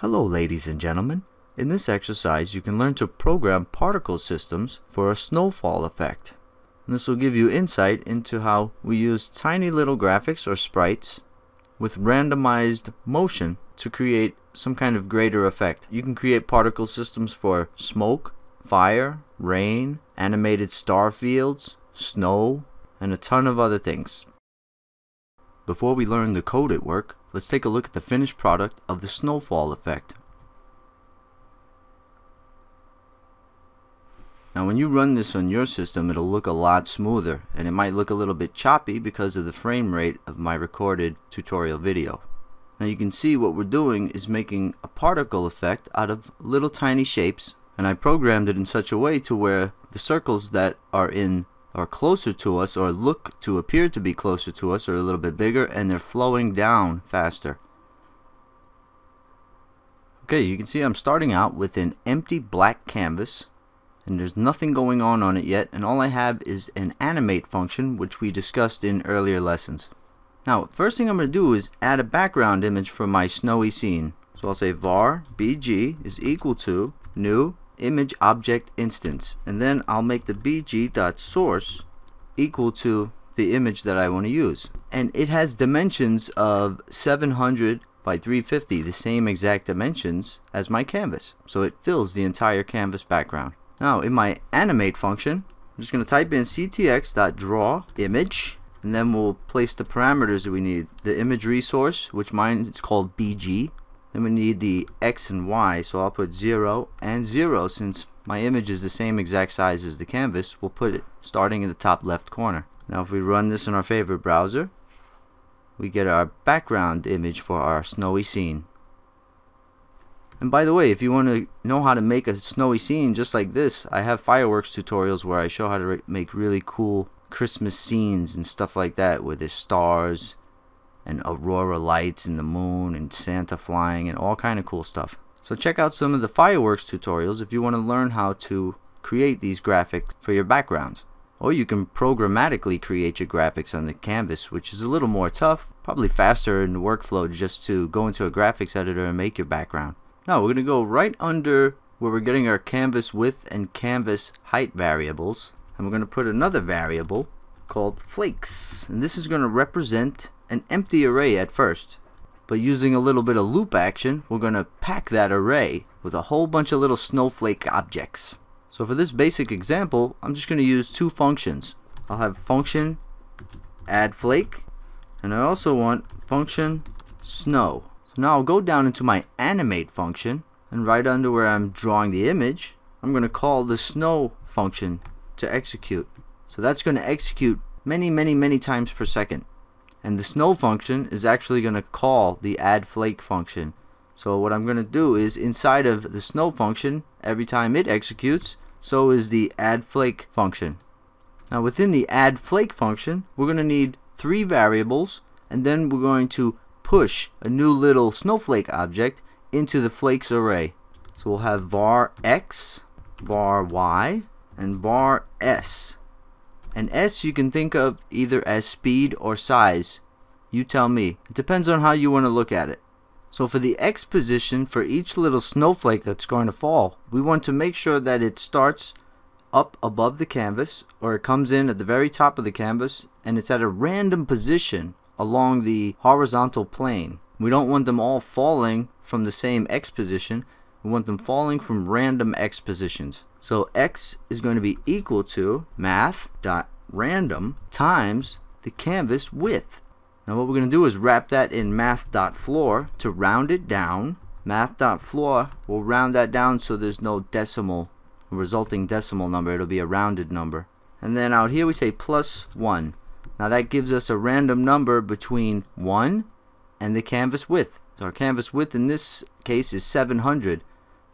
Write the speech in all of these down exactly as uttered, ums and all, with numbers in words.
Hello ladies and gentlemen, in this exercise you can learn to program particle systems for a snowfall effect. And this will give you insight into how we use tiny little graphics or sprites with randomized motion to create some kind of greater effect. You can create particle systems for smoke, fire, rain, animated star fields, snow, and a ton of other things. Before we learn the code at work, let's take a look at the finished product of the snowfall effect. Now when you run this on your system, it'll look a lot smoother, and it might look a little bit choppy because of the frame rate of my recorded tutorial video. Now you can see what we're doing is making a particle effect out of little tiny shapes, and I programmed it in such a way to where the circles that are in are closer to us or look to appear to be closer to us are a little bit bigger, and they're flowing down faster. Okay, you can see I'm starting out with an empty black canvas, and there's nothing going on on it yet, and all I have is an animate function which we discussed in earlier lessons. Now first thing I'm going to do is add a background image for my snowy scene. So I'll say var bg is equal to new image object instance, and then I'll make the bg.source equal to the image that I want to use, and it has dimensions of seven hundred by three fifty, the same exact dimensions as my canvas, so it fills the entire canvas background. Now in my animate function I'm just going to type in ctx.drawImage, and then we'll place the parameters that we need, the image resource, which mine is called bg. Then we need the X and Y, so I'll put zero and zero. Since my image is the same exact size as the canvas, we'll put it starting in the top left corner. Now if we run this in our favorite browser, we get our background image for our snowy scene. And by the way, if you want to know how to make a snowy scene just like this, I have fireworks tutorials where I show how to re make really cool Christmas scenes and stuff like that, where there's stars and aurora lights and the moon and Santa flying and all kind of cool stuff. So check out some of the fireworks tutorials if you want to learn how to create these graphics for your backgrounds. Or you can programmatically create your graphics on the canvas, which is a little more tough, probably faster in the workflow just to go into a graphics editor and make your background. Now we're going to go right under where we're getting our canvas width and canvas height variables, and we're going to put another variable called flakes, and this is going to represent an empty array at first, but using a little bit of loop action we're going to pack that array with a whole bunch of little snowflake objects. So for this basic example I'm just going to use two functions. I'll have function add flake, and I also want function snow. So now I'll go down into my animate function, and right under where I'm drawing the image I'm going to call the snow function to execute. So that's going to execute many many many times per second. And the snow function is actually going to call the add flake function. So what I'm going to do is inside of the snow function, every time it executes, so is the add flake function. Now within the add flake function we're going to need three variables, and then we're going to push a new little snowflake object into the flakes array. So we'll have var x, var y, and var s. And S you can think of either as speed or size. You tell me. It depends on how you want to look at it. So for the X position, for each little snowflake that's going to fall, we want to make sure that it starts up above the canvas, or it comes in at the very top of the canvas, and it's at a random position along the horizontal plane. We don't want them all falling from the same X position. We want them falling from random X positions. So X is going to be equal to math.random times the canvas width. Now what we're going to do is wrap that in math.floor to round it down. Math.floor will round that down so there's no decimal, resulting decimal number. It'll be a rounded number. And then out here we say plus one. Now that gives us a random number between one and the canvas width. So our canvas width in this case is seven hundred.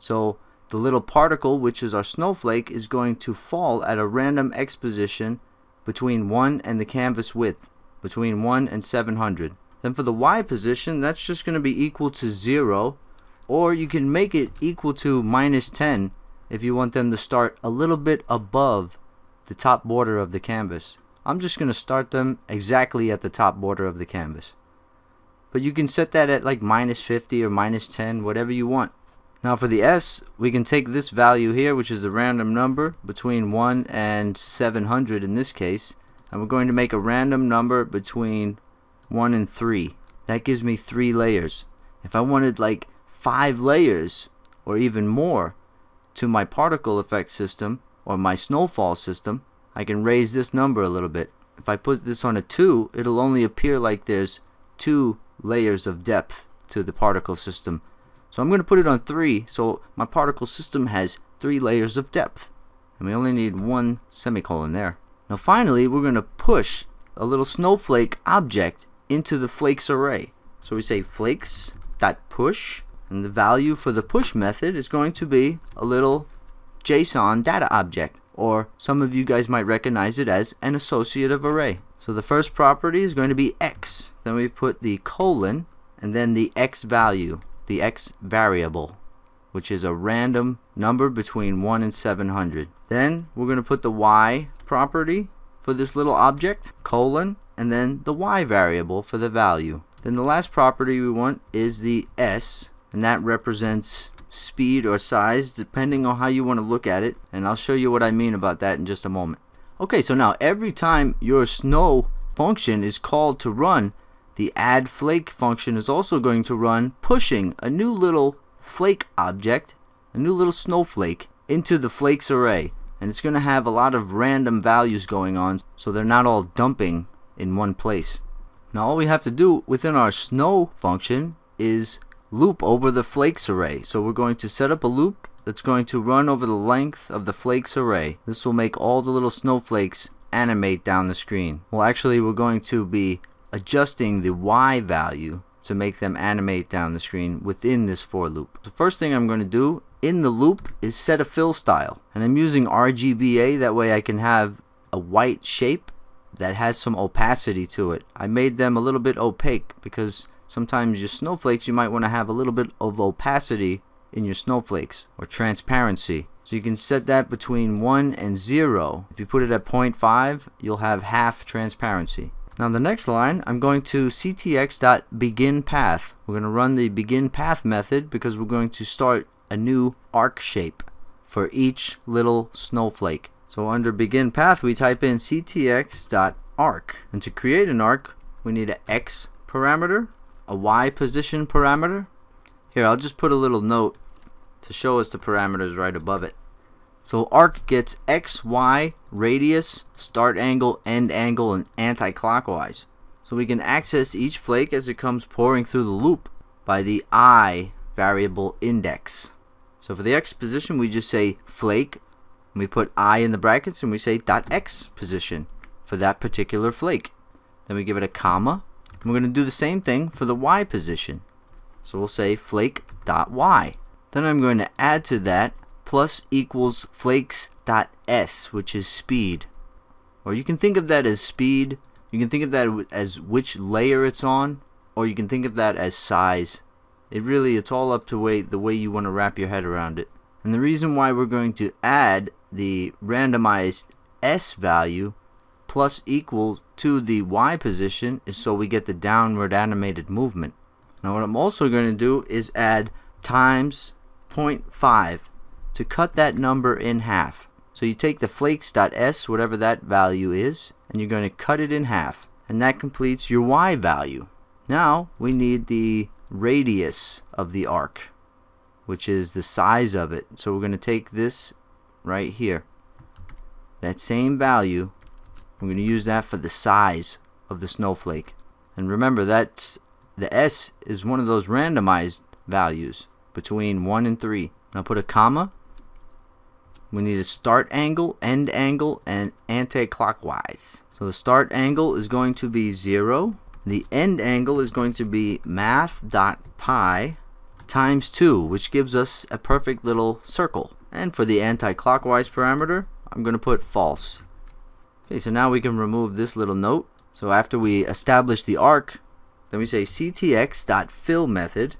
So the little particle, which is our snowflake, is going to fall at a random X position between one and the canvas width, between one and seven hundred. Then for the Y position, that's just going to be equal to zero, or you can make it equal to minus ten if you want them to start a little bit above the top border of the canvas. I'm just going to start them exactly at the top border of the canvas. but you can set that at like minus fifty or minus ten, whatever you want. Now for the S, we can take this value here, which is a random number between one and seven hundred in this case, and we're going to make a random number between one and three. That gives me three layers. If I wanted like five layers or even more to my particle effect system or my snowfall system, I can raise this number a little bit. If I put this on a two, it'll only appear like there's two layers of depth to the particle system. So I'm going to put it on three, so my particle system has three layers of depth, and we only need one semicolon there. Now finally, we're going to push a little snowflake object into the flakes array. So we say flakes.push, and the value for the push method is going to be a little JSON data object, or some of you guys might recognize it as an associative array. So the first property is going to be x, then we put the colon, and then the x value, the x variable, which is a random number between one and seven hundred. Then we're going to put the y property for this little object, colon, and then the y variable for the value. Then the last property we want is the s, and that represents speed or size depending on how you want to look at it, and I'll show you what I mean about that in just a moment. Okay, so now every time your snow function is called to run, the add flake function is also going to run, pushing a new little flake object, a new little snowflake, into the flakes array, and it's going to have a lot of random values going on, so they're not all dumping in one place. Now all we have to do within our snow function is loop over the flakes array. So we're going to set up a loop that's going to run over the length of the flakes array. This will make all the little snowflakes animate down the screen. Well, actually we're going to be adjusting the y value to make them animate down the screen within this for loop. The first thing I'm going to do in the loop is set a fill style, and I'm using R G B A, that way I can have a white shape that has some opacity to it. I made them a little bit opaque because sometimes your snowflakes, you might want to have a little bit of opacity in your snowflakes, or transparency. So you can set that between one and zero. If you put it at zero point five, you'll have half transparency. Now the next line, I'm going to ctx.beginPath. We're going to run the beginPath method because we're going to start a new arc shape for each little snowflake. So under beginPath, we type in ctx.arc. And to create an arc, we need an x parameter, a y position parameter. Here, I'll just put a little note to show us the parameters right above it. So arc gets x, y, radius, start angle, end angle, and anti-clockwise. So we can access each flake as it comes pouring through the loop by the I variable index. So for the x position, we just say flake, and we put I in the brackets, and we say dot x position for that particular flake. Then we give it a comma. We're going to do the same thing for the y position. So we'll say flake.y. Then I'm going to add to that plus equals flakes.s, which is speed. Or you can think of that as speed, you can think of that as which layer it's on, or you can think of that as size. It really, it's all up to way, the way you want to wrap your head around it. And the reason why we're going to add the randomized s value plus equal to the y position is so we get the downward animated movement. Now what I'm also going to do is add times zero point five to cut that number in half. So you take the flakes.s, whatever that value is, and you're going to cut it in half, and that completes your y value. Now we need the radius of the arc, which is the size of it. So we're going to take this right here, that same value. We're going to use that for the size of the snowflake. And remember that the S is one of those randomized values between one and three. Now put a comma. We need a start angle, end angle, and anti-clockwise. So the start angle is going to be zero. The end angle is going to be math.pi times two, which gives us a perfect little circle. And for the anti-clockwise parameter, I'm going to put false. Okay, so now we can remove this little note. So after we establish the arc, then we say ctx.fill method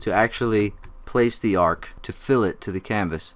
to actually place the arc, to fill it to the canvas.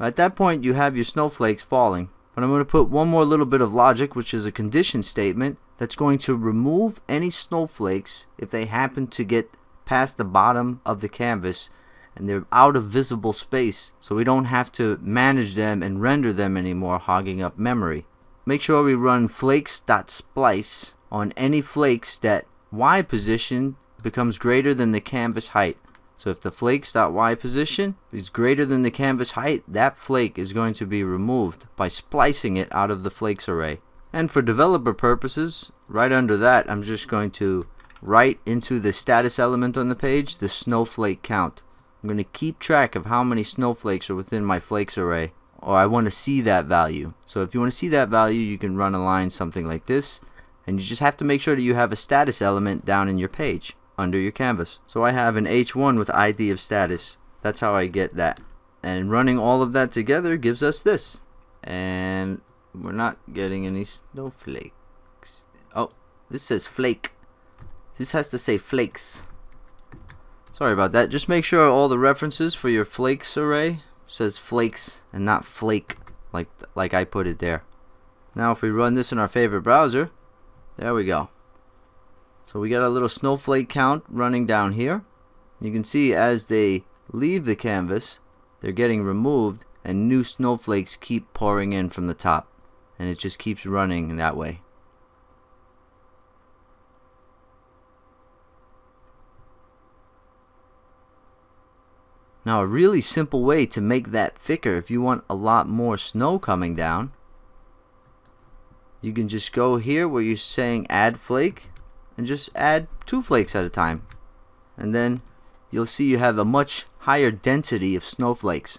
At that point, you have your snowflakes falling. But I'm going to put one more little bit of logic, which is a condition statement, that's going to remove any snowflakes if they happen to get past the bottom of the canvas and they're out of visible space, so we don't have to manage them and render them anymore, hogging up memory. Make sure we run flakes.splice on any flakes that y position becomes greater than the canvas height. So if the flakes.y position is greater than the canvas height, that flake is going to be removed by splicing it out of the flakes array. And for developer purposes, right under that, I'm just going to write into the status element on the page the snowflake count. I'm going to keep track of how many snowflakes are within my flakes array, or I want to see that value. So if you want to see that value, you can run a line something like this, and you just have to make sure that you have a status element down in your page under your canvas. So I have an H one with I D of status. That's how I get that. And running all of that together gives us this. And we're not getting any snowflakes. Oh, this says flake. This has to say flakes. Sorry about that. Just make sure all the references for your flakes array says flakes and not flake, like like I put it there. Now if we run this in our favorite browser, there we go. So we got a little snowflake count running down here. You can see as they leave the canvas, they're getting removed and new snowflakes keep pouring in from the top, and it just keeps running that way. Now, a really simple way to make that thicker, if you want a lot more snow coming down, you can just go here where you're saying add flake and just add two flakes at a time, and then you'll see you have a much higher density of snowflakes.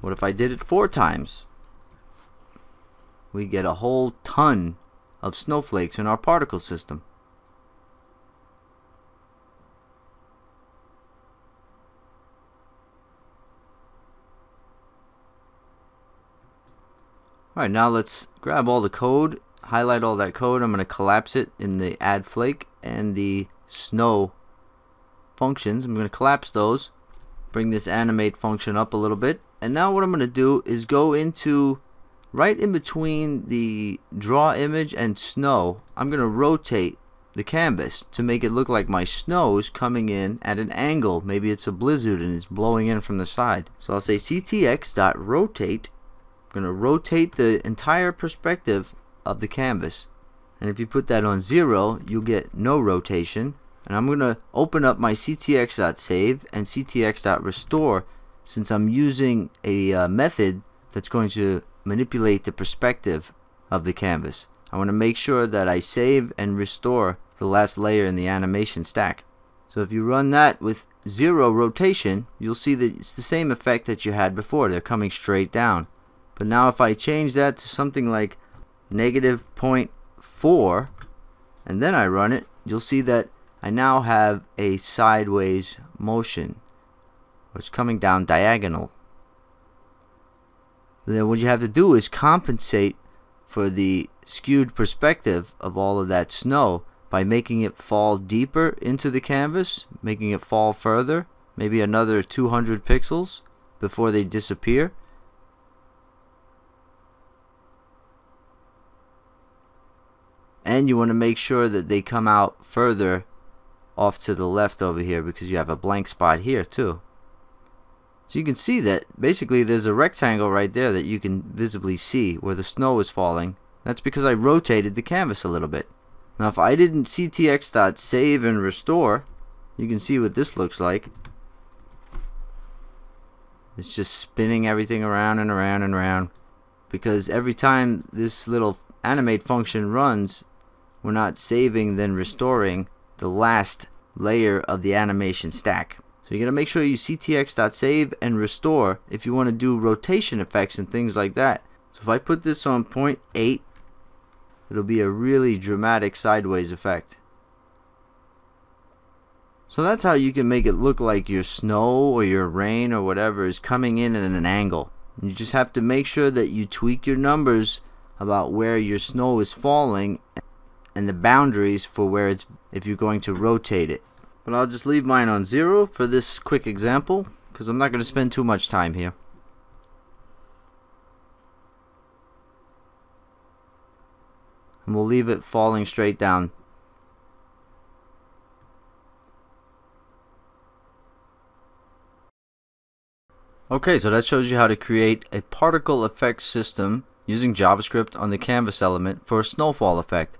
What if I did it four times? We get a whole ton of snowflakes in our particle system. Alright, now let's grab all the code, highlight all that code. I'm going to collapse it in the add flake and the snow functions. I'm going to collapse those, bring this animate function up a little bit. And now what I'm going to do is go into, right in between the draw image and snow, I'm going to rotate the canvas to make it look like my snow is coming in at an angle. Maybe it's a blizzard and it's blowing in from the side. So I'll say ctx.rotate. I'm going to rotate the entire perspective of the canvas, and if you put that on zero, you'll get no rotation. And I'm going to open up my ctx.save and ctx.restore, since I'm using a uh, method that's going to manipulate the perspective of the canvas. I want to make sure that I save and restore the last layer in the animation stack. So if you run that with zero rotation, you'll see that it's the same effect that you had before. They're coming straight down. But now if I change that to something like negative zero point four and then I run it, you'll see that I now have a sideways motion. It's coming down diagonal. Then what you have to do is compensate for the skewed perspective of all of that snow by making it fall deeper into the canvas, making it fall further, maybe another two hundred pixels before they disappear. And you want to make sure that they come out further off to the left over here, because you have a blank spot here too. So you can see that basically there's a rectangle right there that you can visibly see where the snow is falling. That's because I rotated the canvas a little bit. Now if I didn't ctx.save and restore, you can see what this looks like. It's just spinning everything around and around and around, because every time this little animate function runs, we're not saving then restoring the last layer of the animation stack. So you're going to make sure you ctx.save and restore if you want to do rotation effects and things like that. So if I put this on zero point eight, it'll be a really dramatic sideways effect. So that's how you can make it look like your snow or your rain or whatever is coming in at an angle. You just have to make sure that you tweak your numbers about where your snow is falling and the boundaries for where it's, if you're going to rotate it. but I'll just leave mine on zero for this quick example because I'm not going to spend too much time here. And we'll leave it falling straight down. Okay, so that shows you how to create a particle effect system using JavaScript on the canvas element for a snowfall effect.